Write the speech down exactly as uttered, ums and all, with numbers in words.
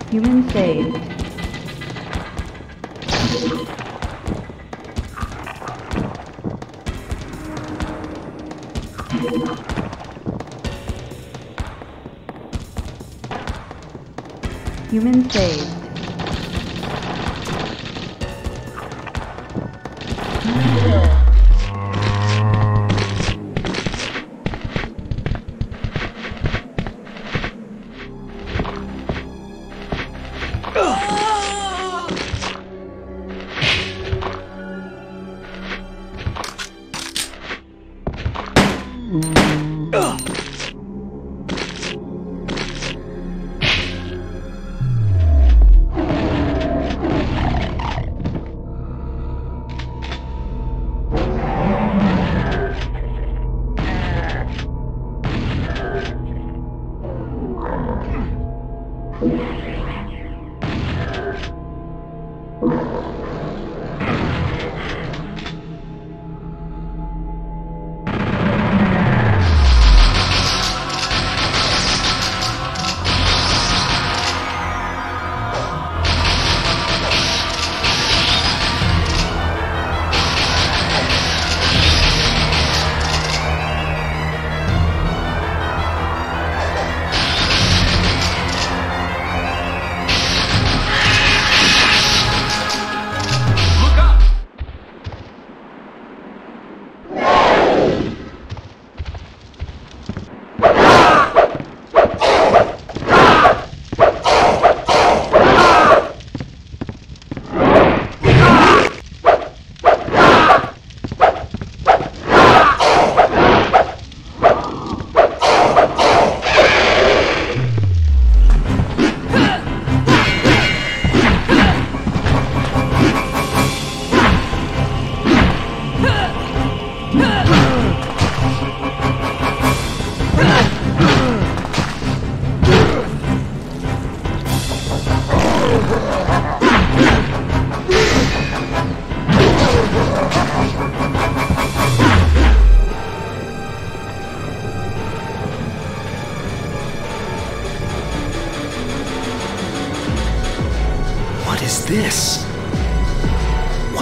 Human saved. Human saved.